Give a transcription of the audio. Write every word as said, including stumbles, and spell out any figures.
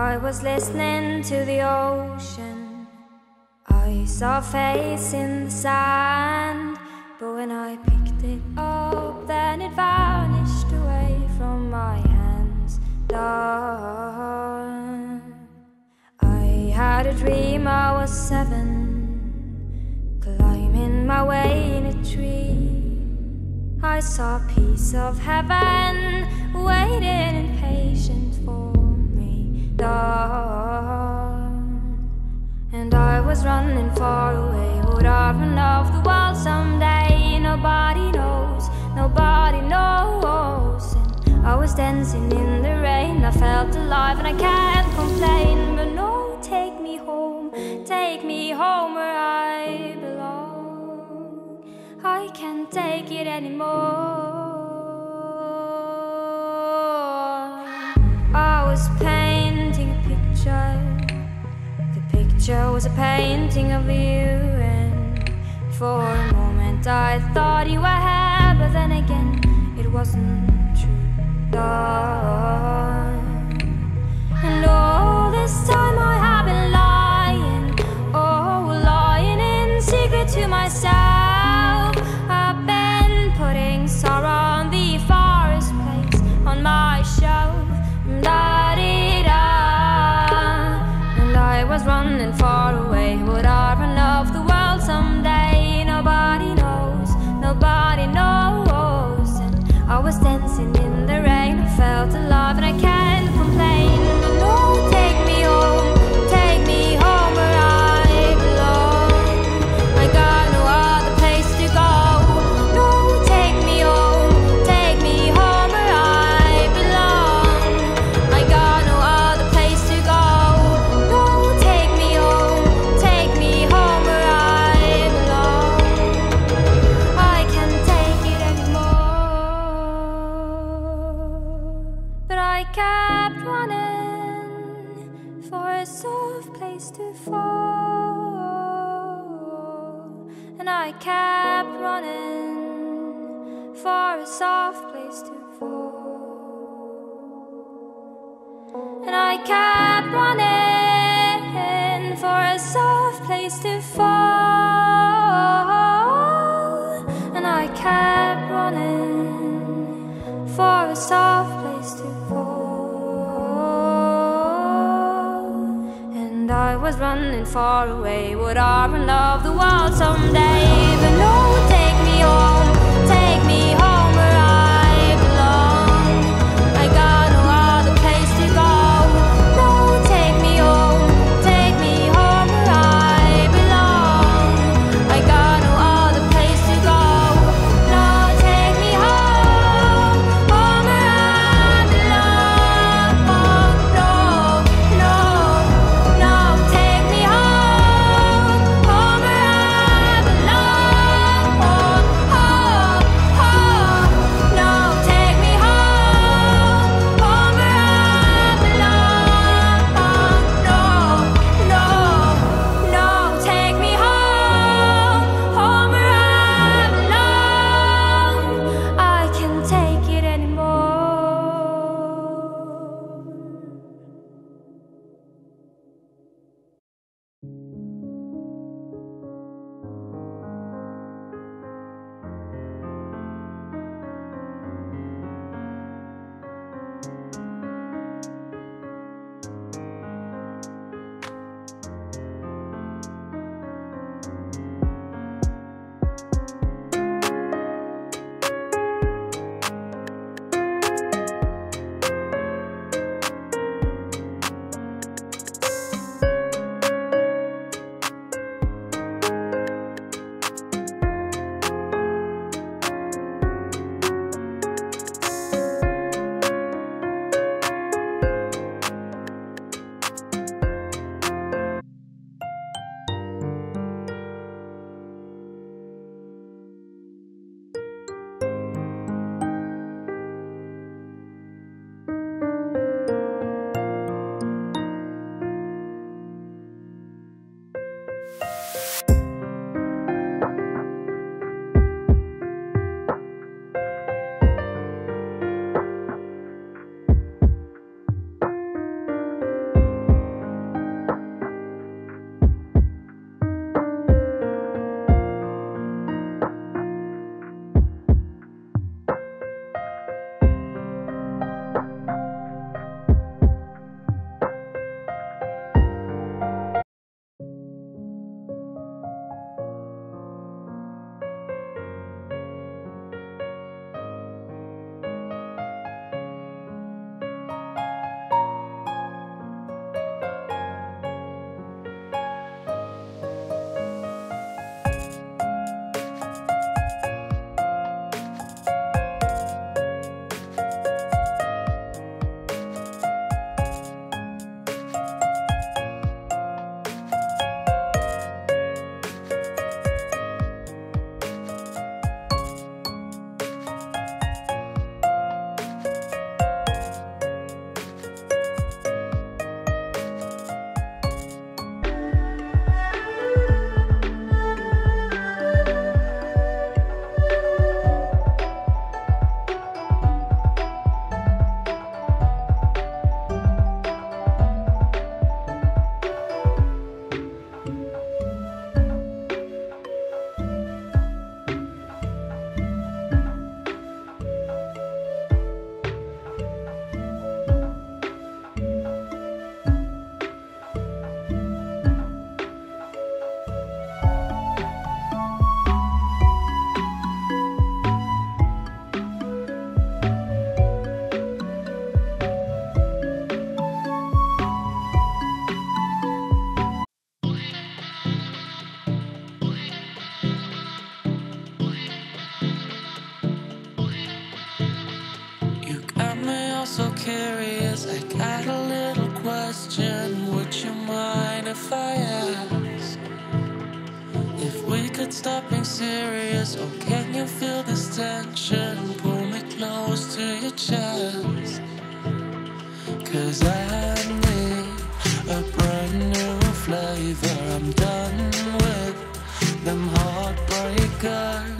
I was listening to the ocean. I saw a face in the sand, but when I picked it up, then it vanished away from my hands. Dawn. I had a dream I was seven, climbing my way in a tree. I saw a piece of heaven waiting in patience for me. Dawn. And I was running far away. Would I run off the world someday? Nobody knows, nobody knows. And I was dancing in the rain. I felt alive and I can't complain. But no, take me home, take me home where I belong. I can't take it anymore. I was painting a picture. The picture was a painting of you, and for a moment I thought you were here, but then again it wasn't true. Love. And all this time I have been lying, oh, lying in secret to myself. I've been putting sorrow on the farthest place on my shelf. And I was running far away. Would I run off the world someday? Nobody knows, nobody knows. And I was dancing in the rain. I felt alive and I can't complain. But no, take me home, take me home where I belong. I got no other place to go. No, take me home, take me home where I belong. I got no other place to go. No, take me home, take me home where I belong. I can't take it anymore. But I kept running for a soft place to fall. And I kept running for a soft place to fall. And I kept running for a soft place to fall. And I kept running for a soft place to fall. And I was running far away. Would I run off the world someday? But no, take me home, take me home where I belong. I got no other place to go. No, take me home, take me home where I belong. I got no other place to go. No, take me home, home where I belong. No, no, no, take me home, home where I belong. so curious, I got a little question. Would you mind if I asked if we could stop being serious? Oh, can you feel this tension? Pull me close to your chest, 'cause I need a brand new flavor. I'm done with them heartbreakers.